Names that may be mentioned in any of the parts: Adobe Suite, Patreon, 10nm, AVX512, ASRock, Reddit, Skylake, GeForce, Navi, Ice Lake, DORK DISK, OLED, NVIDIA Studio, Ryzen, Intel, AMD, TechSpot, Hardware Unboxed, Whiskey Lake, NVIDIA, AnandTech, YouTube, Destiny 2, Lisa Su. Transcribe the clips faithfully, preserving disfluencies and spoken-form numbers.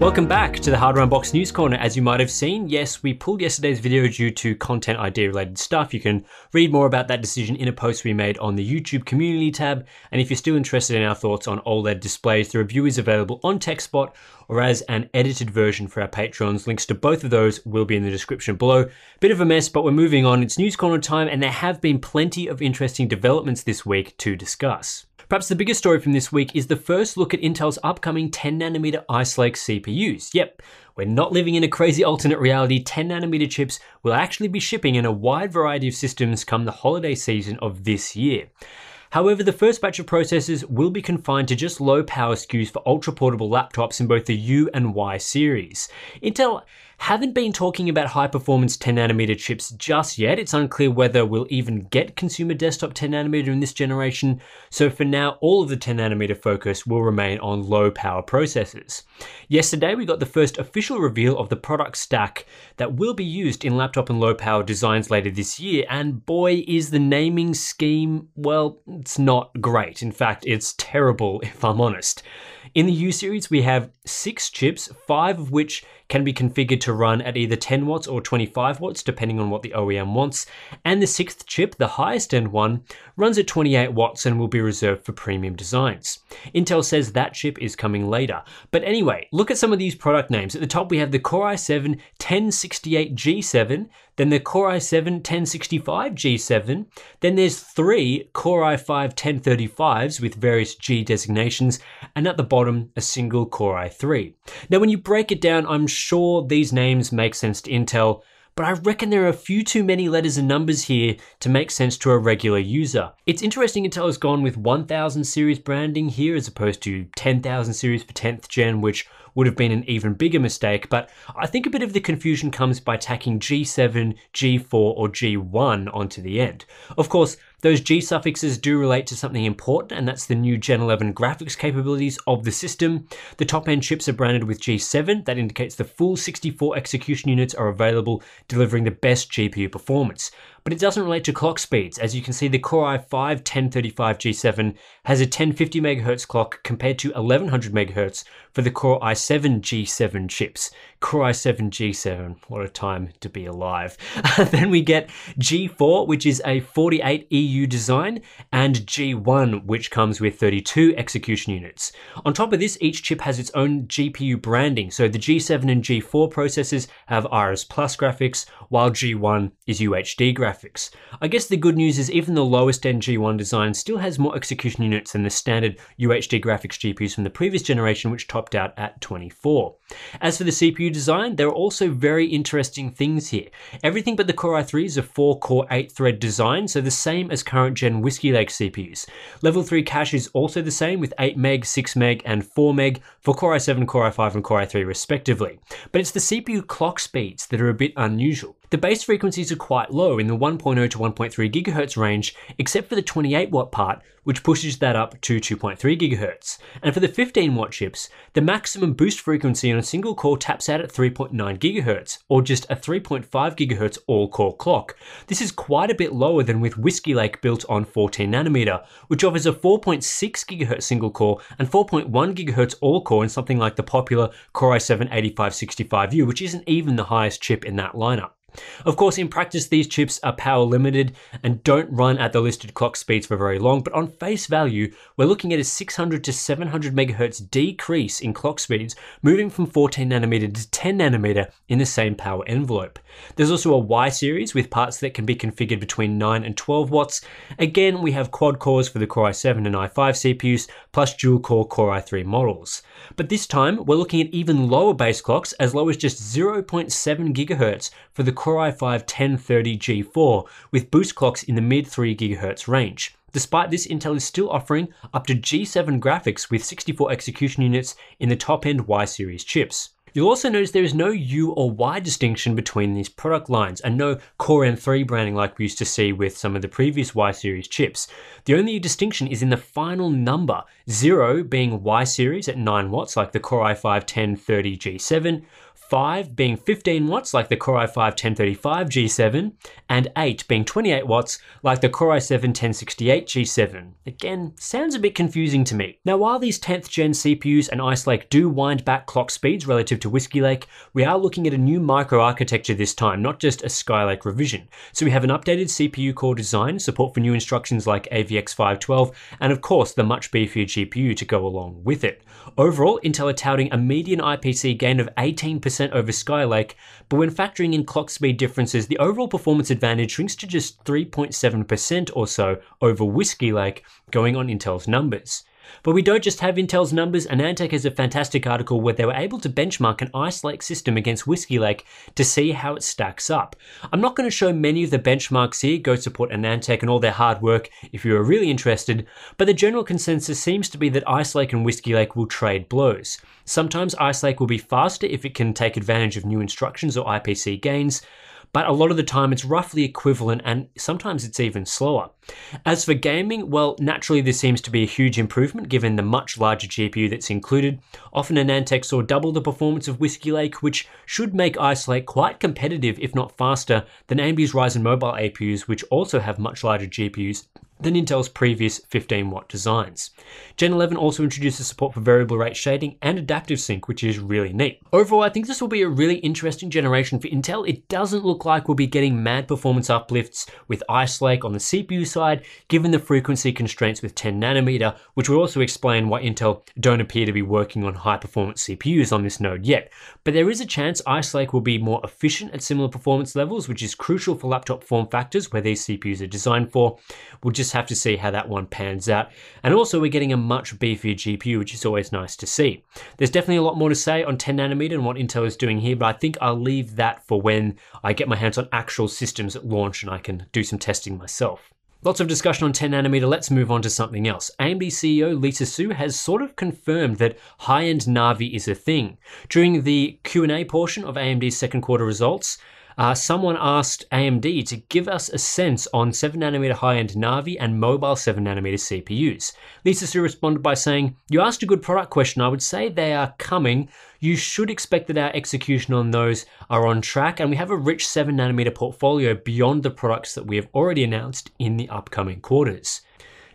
Welcome back to the Hardware Unboxed News Corner. As you might have seen, yes, we pulled yesterday's video due to content idea related stuff. You can read more about that decision in a post we made on the YouTube community tab. And if you're still interested in our thoughts on OLED displays, the review is available on TechSpot or as an edited version for our Patrons. Links to both of those will be in the description below. Bit of a mess, but we're moving on. It's News Corner time, and there have been plenty of interesting developments this week to discuss. Perhaps the biggest story from this week is the first look at Intel's upcoming ten nanometer Ice Lake C P Us. Yep, we're not living in a crazy alternate reality. ten nanometer chips will actually be shipping in a wide variety of systems come the holiday season of this year. However, the first batch of processors will be confined to just low power S K Us for ultra portable laptops in both the U and Y series. Intel haven't been talking about high performance ten nanometer chips just yet. It's unclear whether we'll even get consumer desktop ten nanometer in this generation. So for now, all of the ten nanometer focus will remain on low power processors. Yesterday, we got the first official reveal of the product stack that will be used in laptop and low power designs later this year. And boy, is the naming scheme, well, it's not great. In fact, it's terrible, if I'm honest. In the U series, we have six chips, five of which can be configured to run at either ten watts or twenty-five watts, depending on what the O E M wants. And the sixth chip, the highest end one, runs at twenty-eight watts and will be reserved for premium designs. Intel says that chip is coming later. But anyway, look at some of these product names. At the top, we have the Core i seven ten sixty-eight G seven, then the Core i seven ten sixty-five G seven, then there's three Core i five ten thirty-fives with various G designations, and at the bottom, a single Core i three. Now, when you break it down, I'm sure these names make sense to Intel, but I reckon there are a few too many letters and numbers here to make sense to a regular user. It's interesting Intel has gone with one thousand series branding here as opposed to ten thousand series for tenth gen, which would have been an even bigger mistake, but I think a bit of the confusion comes by tacking G seven, G four, or G one onto the end. Of course, those G suffixes do relate to something important, and that's the new Gen eleven graphics capabilities of the system. The top-end chips are branded with G seven. That indicates the full sixty-four execution units are available, delivering the best G P U performance. But it doesn't relate to clock speeds. As you can see, the Core i five ten thirty-five G seven has a ten fifty megahertz clock compared to eleven hundred megahertz for the Core i seven G seven chips. Core i seven G seven, what a time to be alive. Then we get G four, which is a forty-eight E U design, and G one, which comes with thirty-two execution units. On top of this, each chip has its own G P U branding. So the G seven and G four processors have Iris Plus graphics, while G one is U H D graphics. I guess the good news is even the lowest end G one design still has more execution units than the standard U H D graphics G P Us from the previous generation, which topped out at twenty-four. As for the C P U design, there are also very interesting things here. Everything but the Core i three is a four core eight thread design, so the same as current gen Whiskey Lake C P Us. Level three cache is also the same with eight meg, six meg, and four meg for Core i seven, Core i five, and Core i three respectively. But it's the C P U clock speeds that are a bit unusual. The base frequencies are quite low in the one point zero to one point three gigahertz range, except for the twenty-eight watt part, which pushes that up to two point three gigahertz. And for the fifteen watt chips, the maximum boost frequency on a single core taps out at three point nine gigahertz, or just a three point five gigahertz all core clock. This is quite a bit lower than with Whiskey Lake built on fourteen nanometer, which offers a four point six gigahertz single core and four point one gigahertz all core in something like the popular Core i seven eighty-five sixty-five U, which isn't even the highest chip in that lineup. Of course, in practice, these chips are power limited and don't run at the listed clock speeds for very long, but on face value, we're looking at a six hundred to seven hundred megahertz decrease in clock speeds, moving from fourteen nanometer to ten nanometer in the same power envelope. There's also a Y series with parts that can be configured between nine and twelve watts. Again, we have quad cores for the Core i seven and i five C P Us, plus dual core Core i three models. But this time, we're looking at even lower base clocks, as low as just zero point seven gigahertz for the Core Core i five ten thirty G four with boost clocks in the mid three gigahertz range. Despite this, Intel is still offering up to G seven graphics with sixty-four execution units in the top-end Y series chips. You'll also notice there is no U or Y distinction between these product lines and no Core M three branding like we used to see with some of the previous Y series chips. The only distinction is in the final number, zero being Y series at nine watts like the Core i five ten thirty G seven, five being fifteen watts like the Core i five ten thirty-five G seven, and eight being twenty-eight watts like the Core i seven ten sixty-eight G seven. Again, sounds a bit confusing to me. Now while these tenth gen C P Us and Ice Lake do wind back clock speeds relative to Whiskey Lake, we are looking at a new microarchitecture this time, not just a Skylake revision. So we have an updated C P U core design, support for new instructions like A V X five twelve, and of course the much beefier G P U to go along with it. Overall, Intel are touting a median I P C gain of eighteen percent over Skylake, but when factoring in clock speed differences, the overall performance advantage shrinks to just three point seven percent or so over Whiskey Lake, going on Intel's numbers. But we don't just have Intel's numbers. AnandTech has a fantastic article where they were able to benchmark an Ice Lake system against Whiskey Lake to see how it stacks up. I'm not going to show many of the benchmarks here, go support AnandTech and all their hard work if you are really interested, but the general consensus seems to be that Ice Lake and Whiskey Lake will trade blows. Sometimes Ice Lake will be faster if it can take advantage of new instructions or I P C gains, but a lot of the time it's roughly equivalent and sometimes it's even slower. As for gaming, well, naturally this seems to be a huge improvement given the much larger G P U that's included. Often AnandTech saw double the performance of Whiskey Lake, which should make Ice Lake quite competitive, if not faster, than A M D's Ryzen mobile A P Us, which also have much larger G P Us than Intel's previous fifteen watt designs. Gen eleven also introduces support for variable rate shading and adaptive sync, which is really neat. Overall, I think this will be a really interesting generation for Intel. It doesn't look like we'll be getting mad performance uplifts with Ice Lake on the C P U side, given the frequency constraints with ten nanometer, which will also explain why Intel don't appear to be working on high performance C P Us on this node yet. But there is a chance Ice Lake will be more efficient at similar performance levels, which is crucial for laptop form factors where these C P Us are designed for. We'll just have to see how that one pans out. And also we're getting a much beefier G P U, which is always nice to see. There's definitely a lot more to say on ten nanometer and what Intel is doing here, but I think I'll leave that for when I get my hands on actual systems at launch and I can do some testing myself. Lots of discussion on ten nanometer, let's move on to something else. A M D C E O Lisa Su has sort of confirmed that high-end Navi is a thing. During the Q and A portion of A M D's second quarter results, Uh, someone asked A M D to give us a sense on seven nanometer high-end Navi and mobile seven nanometer C P Us. Lisa Su responded by saying, "You asked a good product question. I would say they are coming. You should expect that our execution on those are on track, and we have a rich seven nanometer portfolio beyond the products that we have already announced in the upcoming quarters."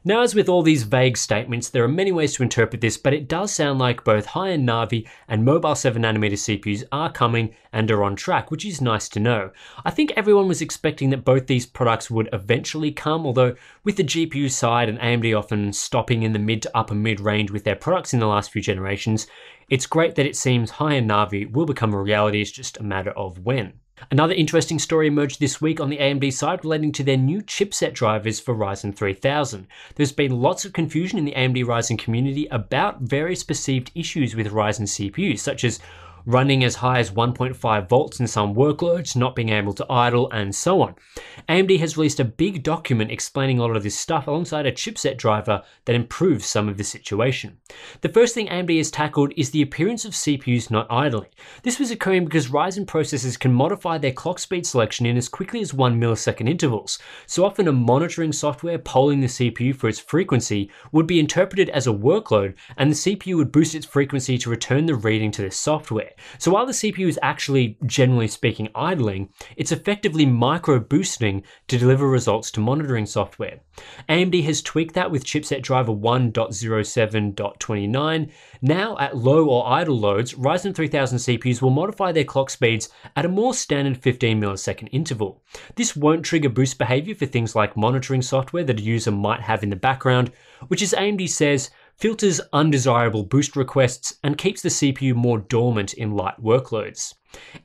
Now, as with all these vague statements, there are many ways to interpret this, but it does sound like both high-end Navi and mobile seven nanometer C P Us are coming and are on track, which is nice to know. I think everyone was expecting that both these products would eventually come, although with the G P U side and A M D often stopping in the mid to upper mid range with their products in the last few generations, it's great that it seems high-end Navi will become a reality. It's just a matter of when. Another interesting story emerged this week on the A M D side relating to their new chipset drivers for Ryzen three thousand. There's been lots of confusion in the A M D Ryzen community about various perceived issues with Ryzen C P Us, such as running as high as one point five volts in some workloads, not being able to idle, and so on. A M D has released a big document explaining a lot of this stuff alongside a chipset driver that improves some of the situation. The first thing A M D has tackled is the appearance of C P Us not idling. This was occurring because Ryzen processors can modify their clock speed selection in as quickly as one millisecond intervals. So often a monitoring software polling the C P U for its frequency would be interpreted as a workload, and the C P U would boost its frequency to return the reading to this software. So while the C P U is actually, generally speaking, idling, it's effectively micro-boosting to deliver results to monitoring software. A M D has tweaked that with chipset driver one point oh seven point twenty-nine. Now at low or idle loads, Ryzen three thousand C P Us will modify their clock speeds at a more standard fifteen millisecond interval. This won't trigger boost behavior for things like monitoring software that a user might have in the background, which, as A M D says, filters undesirable boost requests and keeps the C P U more dormant in light workloads.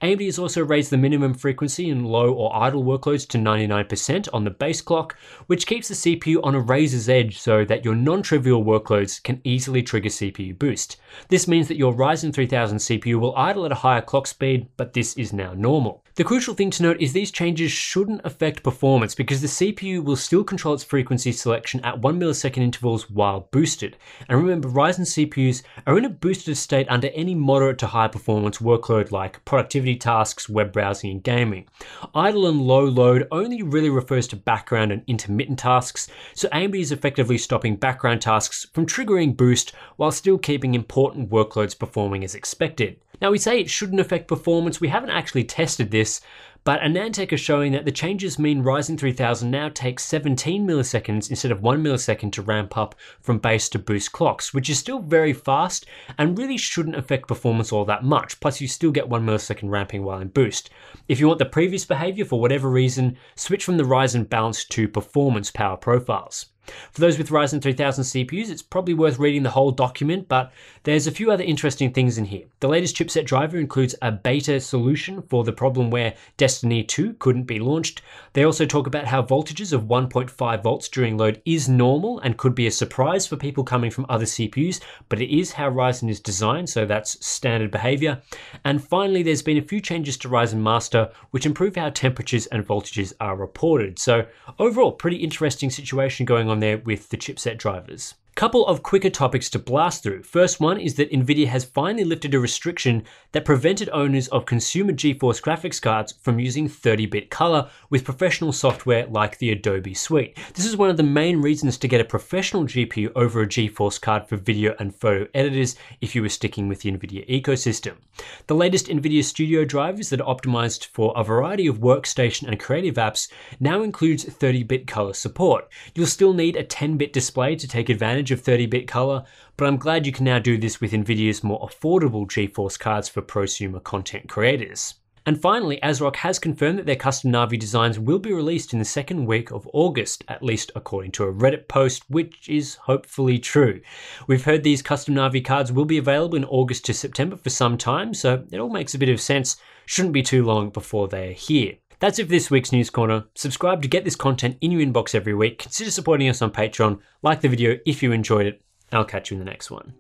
A M D has also raised the minimum frequency in low or idle workloads to ninety-nine percent on the base clock, which keeps the C P U on a razor's edge so that your non-trivial workloads can easily trigger C P U boost. This means that your Ryzen three thousand C P U will idle at a higher clock speed, but this is now normal. The crucial thing to note is these changes shouldn't affect performance because the C P U will still control its frequency selection at one millisecond intervals while boosted. And remember, Ryzen C P Us are in a boosted state under any moderate to high performance workload like productivity tasks, web browsing, and gaming. Idle and low load only really refers to background and intermittent tasks, so A M D is effectively stopping background tasks from triggering boost while still keeping important workloads performing as expected. Now we say it shouldn't affect performance, we haven't actually tested this, but AnandTech is showing that the changes mean Ryzen three thousand now takes seventeen milliseconds instead of one millisecond to ramp up from base to boost clocks, which is still very fast and really shouldn't affect performance all that much. Plus you still get one millisecond ramping while in boost. If you want the previous behavior for whatever reason, switch from the Ryzen balance to performance power profiles. For those with Ryzen three thousand C P Us, it's probably worth reading the whole document, but there's a few other interesting things in here. The latest chipset driver includes a beta solution for the problem where Destiny two couldn't be launched. They also talk about how voltages of one point five volts during load is normal and could be a surprise for people coming from other C P Us, but it is how Ryzen is designed, so that's standard behavior. And finally, there's been a few changes to Ryzen Master, which improve how temperatures and voltages are reported. So overall, pretty interesting situation going on there with the chipset drivers. Couple of quicker topics to blast through. First one is that NVIDIA has finally lifted a restriction that prevented owners of consumer GeForce graphics cards from using thirty bit color with professional software like the Adobe Suite. This is one of the main reasons to get a professional G P U over a GeForce card for video and photo editors if you were sticking with the NVIDIA ecosystem. The latest NVIDIA Studio drivers that are optimized for a variety of workstation and creative apps now includes thirty bit color support. You'll still need a ten bit display to take advantage of thirty bit color, but I'm glad you can now do this with NVIDIA's more affordable GeForce cards for prosumer content creators. And finally, ASRock has confirmed that their custom Navi designs will be released in the second week of August, at least according to a Reddit post, which is hopefully true. We've heard these custom Navi cards will be available in August to September for some time, so it all makes a bit of sense. Shouldn't be too long before they're here. That's it for this week's News Corner. Subscribe to get this content in your inbox every week. Consider supporting us on Patreon. Like the video if you enjoyed it. I'll catch you in the next one.